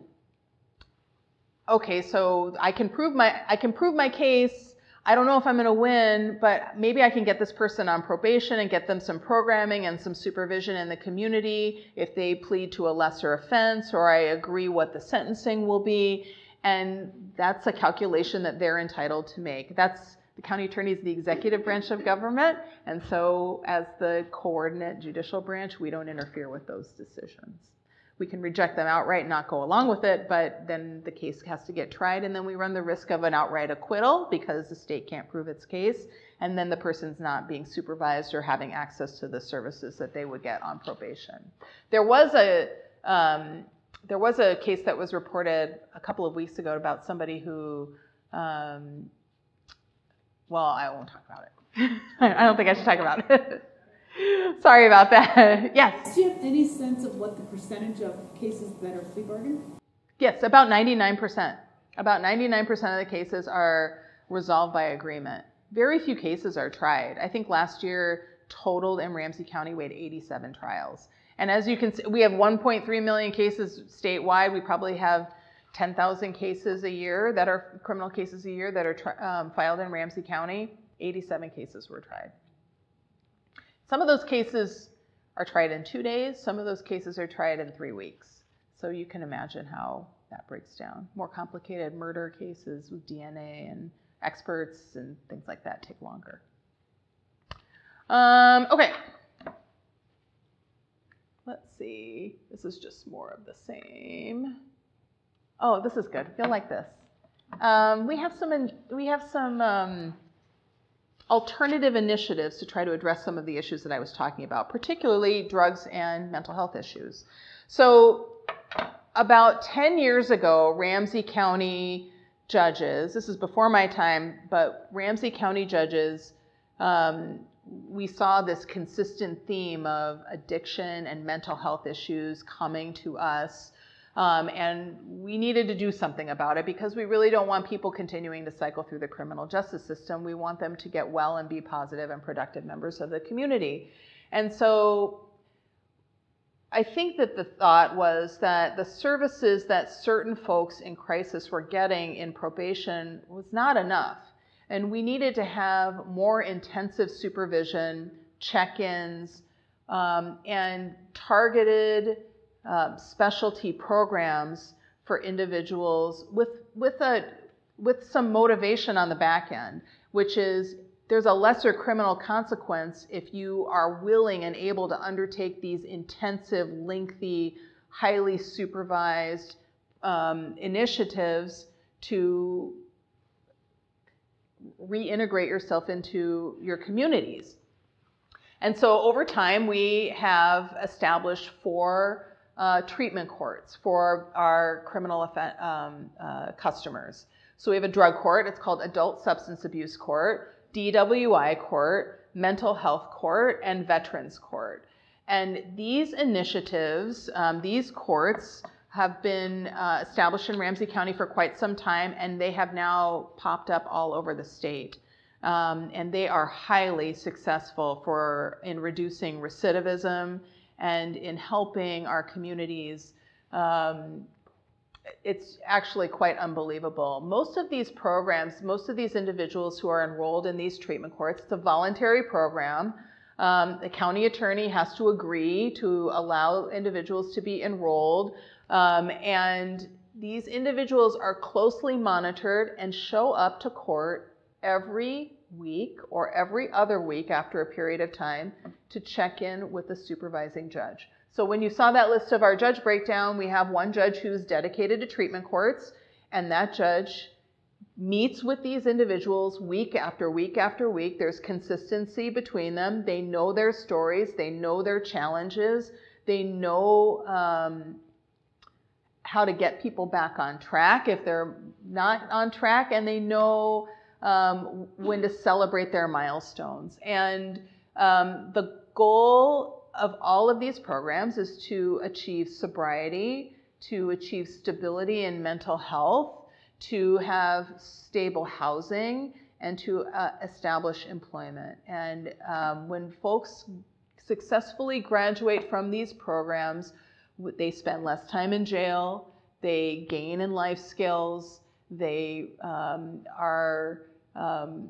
okay, so I can prove my, I can prove my case, I don't know if I'm going to win, but maybe I can get this person on probation and get them some programming and some supervision in the community if they plead to a lesser offense, or I agree what the sentencing will be. And that's a calculation that they're entitled to make. That's the county attorney is the executive branch of government, and so as the coordinate judicial branch, we don't interfere with those decisions. We can reject them outright, not go along with it, but then the case has to get tried, and then we run the risk of an outright acquittal because the state can't prove its case, and then the person's not being supervised or having access to the services that they would get on probation. There was a, um, there was a case that was reported a couple of weeks ago about somebody who, um, well, I won't talk about it. I don't think I should talk about it. Sorry about that. Yes? Do you have any sense of what the percentage of cases that are plea bargained? Yes, about ninety-nine percent. About ninety-nine percent of the cases are resolved by agreement. Very few cases are tried. I think last year, totaled in Ramsey County, we had eighty-seven trials. And as you can see, we have one point three million cases statewide. We probably have ten thousand cases a year that are criminal cases a year that are um, filed in Ramsey County. eighty-seven cases were tried. Some of those cases are tried in two days. Some of those cases are tried in three weeks. So you can imagine how that breaks down. More complicated murder cases with D N A and experts and things like that take longer. Um, okay. Let's see. This is just more of the same. Oh, this is good. You'll like this. Um, we have some. We have some. Um, alternative initiatives to try to address some of the issues that I was talking about, particularly drugs and mental health issues. So about ten years ago, Ramsey County judges, this is before my time, but Ramsey County judges, um, we saw this consistent theme of addiction and mental health issues coming to us. Um, and we needed to do something about it because we really don't want people continuing to cycle through the criminal justice system. We want them to get well and be positive and productive members of the community. And so I think that the thought was that the services that certain folks in crisis were getting in probation was not enough. And we needed to have more intensive supervision, check-ins, um, and targeted Uh, specialty programs for individuals with with a with some motivation on the back end, which is there's a lesser criminal consequence if you are willing and able to undertake these intensive, lengthy, highly supervised um, initiatives to reintegrate yourself into your communities. And so over time, we have established four uh, treatment courts for our criminal offen- um, uh, customers. So we have a drug court, it's called Adult Substance Abuse Court, D W I Court, Mental Health Court, and Veterans Court. And these initiatives, um, these courts have been uh, established in Ramsey County for quite some time, and they have now popped up all over the state. Um, and they are highly successful for in reducing recidivism and in helping our communities. Um, it's actually quite unbelievable. Most of these programs, most of these individuals who are enrolled in these treatment courts, it's a voluntary program. Um, the county attorney has to agree to allow individuals to be enrolled, um, and these individuals are closely monitored and show up to court every week or every other week after a period of time to check in with the supervising judge. So when you saw that list of our judge breakdown, we have one judge who's dedicated to treatment courts, and that judge meets with these individuals week after week after week. There's consistency between them. They know their stories. They know their challenges. They know um, how to get people back on track if they're not on track, and they know um, when to celebrate their milestones. And um, the goal of all of these programs is to achieve sobriety, to achieve stability in mental health, to have stable housing, and to uh, establish employment. And um, when folks successfully graduate from these programs, they spend less time in jail, they gain in life skills, they um, are um,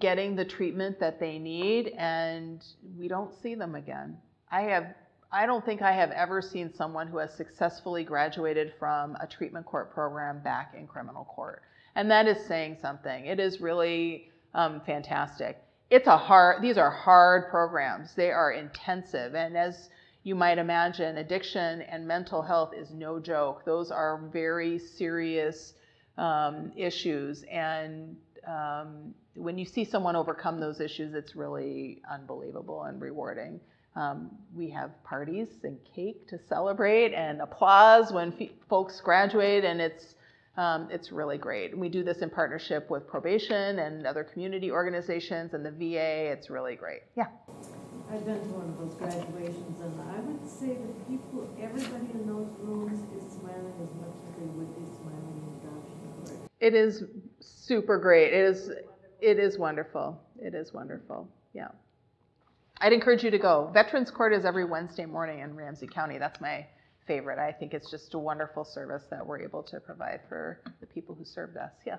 getting the treatment that they need, and we don't see them again. I have I don't think I have ever seen someone who has successfully graduated from a treatment court program back in criminal court. And that is saying something. It is really um, fantastic. It's a hard, these are hard programs. They are intensive. And as you might imagine, addiction and mental health is no joke. Those are very serious um, issues. And um, when you see someone overcome those issues, it's really unbelievable and rewarding. Um, we have parties and cake to celebrate and applause when f folks graduate, and it's, um, it's really great. And we do this in partnership with probation and other community organizations and the V A. It's really great. Yeah. I've been to one of those graduations, and I would say that people, everybody in those rooms is smiling as much as they would be smiling in the adoption court. It is super great. It is, it is wonderful. It is wonderful. Yeah. I'd encourage you to go. Veterans Court is every Wednesday morning in Ramsey County. That's my favorite. I think it's just a wonderful service that we're able to provide for the people who served us. Yes.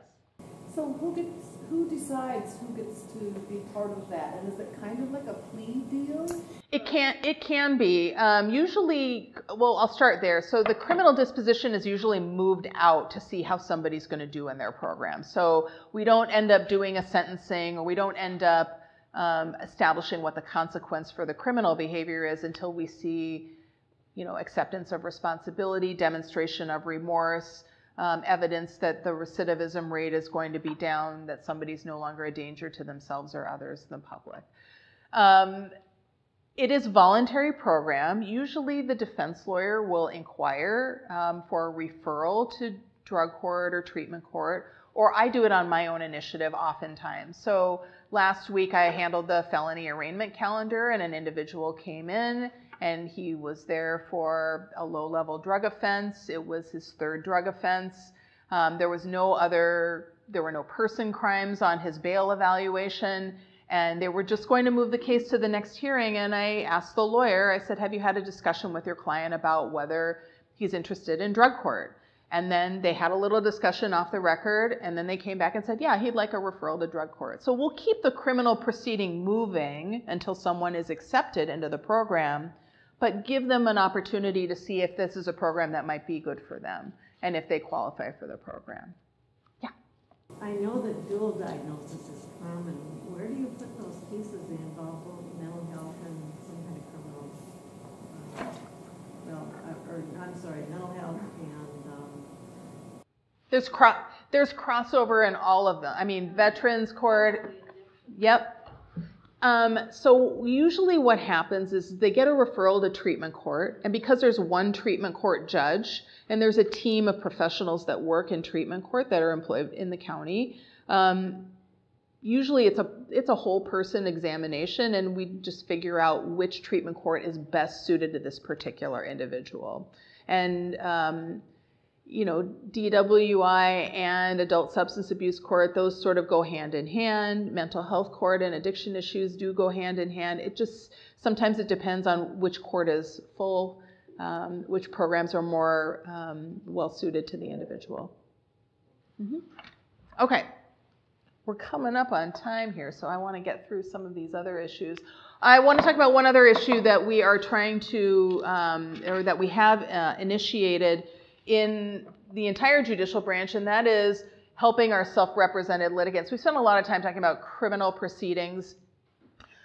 So who gets, who decides who gets to be part of that? And is it kind of like a plea deal? It can, it can be. Um, usually, well, I'll start there. So the criminal disposition is usually moved out to see how somebody's going to do in their program. So we don't end up doing a sentencing, or we don't end up Um, establishing what the consequence for the criminal behavior is until we see, you know, acceptance of responsibility, demonstration of remorse, um, evidence that the recidivism rate is going to be down, that somebody's no longer a danger to themselves or others in the public. Um, it is a voluntary program. Usually the defense lawyer will inquire um, for a referral to drug court or treatment court, or I do it on my own initiative oftentimes. So last week I handled the felony arraignment calendar, and an individual came in and he was there for a low-level drug offense. It was his third drug offense. Um, there was no other, there were no person crimes on his bail evaluation, and they were just going to move the case to the next hearing. And I asked the lawyer, I said, have you had a discussion with your client about whether he's interested in drug court? And then they had a little discussion off the record, and then they came back and said, yeah, he'd like a referral to drug court. So we'll keep the criminal proceeding moving until someone is accepted into the program, but give them an opportunity to see if this is a program that might be good for them and if they qualify for the program. Yeah? I know that dual diagnosis is common. Where do you put those cases that involve both mental health and some kind of criminal, uh, well, or I'm sorry, mental health and... There's, cro there's crossover in all of them. I mean, Veterans Court, yep. Um, so usually what happens is they get a referral to treatment court, and because there's one treatment court judge and there's a team of professionals that work in treatment court that are employed in the county, um, usually it's a it's a whole person examination, and we just figure out which treatment court is best suited to this particular individual. And um, you know, D W I and Adult Substance Abuse Court, those sort of go hand in hand. Mental Health Court and addiction issues do go hand in hand. It just, sometimes it depends on which court is full, um, which programs are more um, well-suited to the individual. Mm-hmm. Okay, we're coming up on time here, so I want to get through some of these other issues. I want to talk about one other issue that we are trying to, um, or that we have uh, initiated in the entire judicial branch, and that is helping our self-represented litigants. We spent a lot of time talking about criminal proceedings.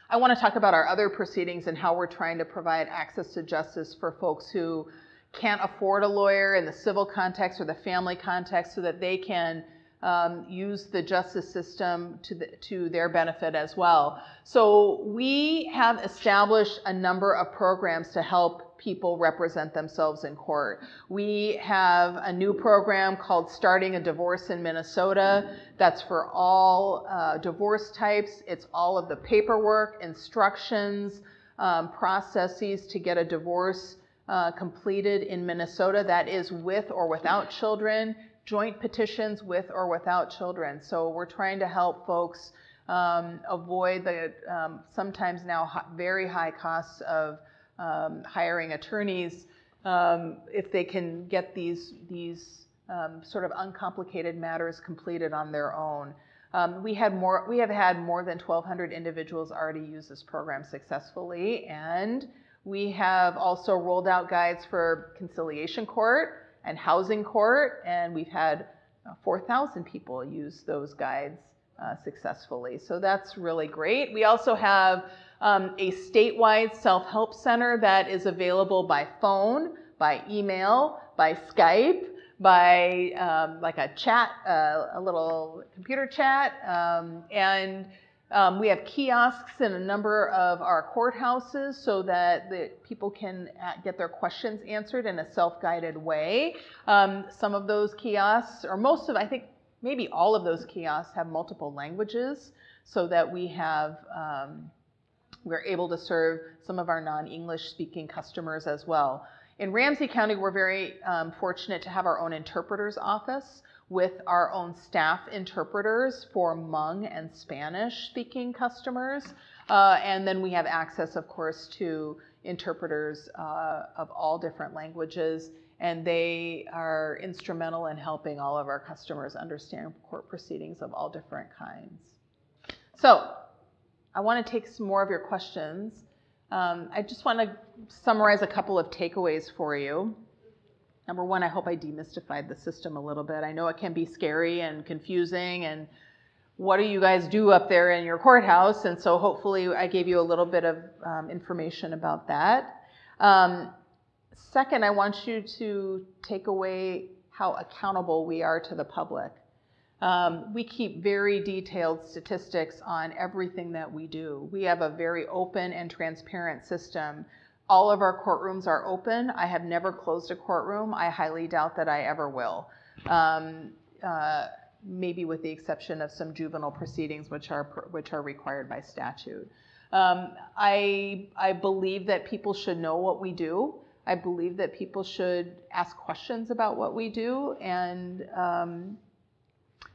I want to talk about our other proceedings and how we're trying to provide access to justice for folks who can't afford a lawyer in the civil context or the family context, so that they can um, use the justice system to, the, to their benefit as well. So we have established a number of programs to help people represent themselves in court. We have a new program called Starting a Divorce in Minnesota. That's for all uh, divorce types. It's all of the paperwork, instructions, um, processes to get a divorce uh, completed in Minnesota. That is with or without children, joint petitions with or without children. So we're trying to help folks um, avoid the um, sometimes now high, very high costs of Um, hiring attorneys, um, if they can get these, these um, sort of uncomplicated matters completed on their own. Um, we, had more, we have had more than twelve hundred individuals already use this program successfully, and we have also rolled out guides for conciliation court and housing court, and we've had four thousand people use those guides uh, successfully. So that's really great. We also have Um, a statewide self-help center that is available by phone, by email, by Skype, by um, like a chat, uh, a little computer chat. Um, and um, we have kiosks in a number of our courthouses so that the people can get their questions answered in a self-guided way. Um, some of those kiosks, or most of, I think maybe all of those kiosks have multiple languages, so that we have um, we're able to serve some of our non-English speaking customers as well. In Ramsey County, we're very um, fortunate to have our own interpreter's office with our own staff interpreters for Hmong and Spanish speaking customers. Uh, and then we have access, of course, to interpreters uh, of all different languages, and they are instrumental in helping all of our customers understand court proceedings of all different kinds. So, I want to take some more of your questions. Um, I just want to summarize a couple of takeaways for you. Number one, I hope I demystified the system a little bit. I know it can be scary and confusing, and what do you guys do up there in your courthouse? And so hopefully I gave you a little bit of um, information about that. Um, second, I want you to take away how accountable we are to the public. Um, we keep very detailed statistics on everything that we do. We have a very open and transparent system. All of our courtrooms are open. I have never closed a courtroom. I highly doubt that I ever will. Um, uh, maybe with the exception of some juvenile proceedings, which are, which are required by statute. Um, I, I believe that people should know what we do. I believe that people should ask questions about what we do, and um,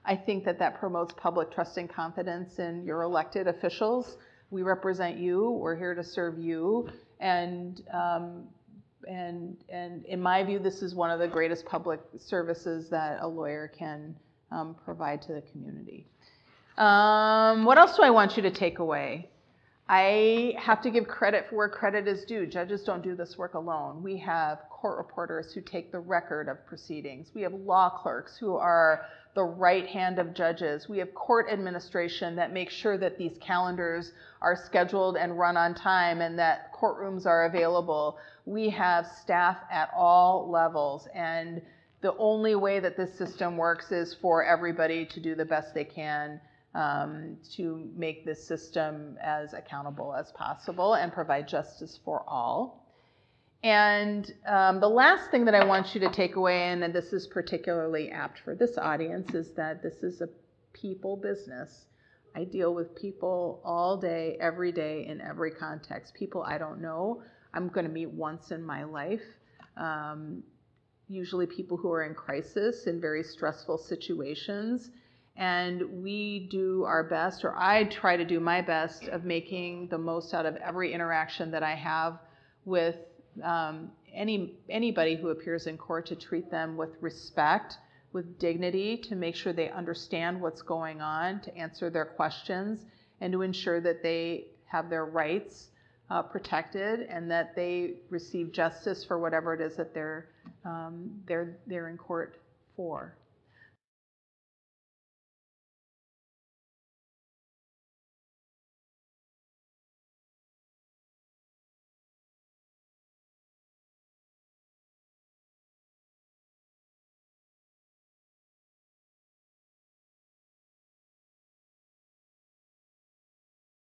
I think that that promotes public trust and confidence in your elected officials. We represent you. We're here to serve you. And, um, and, and in my view, this is one of the greatest public services that a lawyer can um, provide to the community. Um, what else do I want you to take away? I have to give credit for where credit is due. Judges don't do this work alone. We have court reporters who take the record of proceedings. We have law clerks who are the right hand of judges. We have court administration that makes sure that these calendars are scheduled and run on time and that courtrooms are available. We have staff at all levels, and the only way that this system works is for everybody to do the best they can um, to make this system as accountable as possible and provide justice for all. And um, the last thing that I want you to take away, and this is particularly apt for this audience, is that this is a people business. I deal with people all day, every day, in every context. People I don't know, I'm going to meet once in my life. Um, usually people who are in crisis, in very stressful situations. And we do our best, or I try to do my best, of making the most out of every interaction that I have with um, any anybody who appears in court, to treat them with respect, with dignity, to make sure they understand what's going on, to answer their questions, and to ensure that they have their rights Uh, protected, and that they receive justice for whatever it is that they're um, they're they're in court for.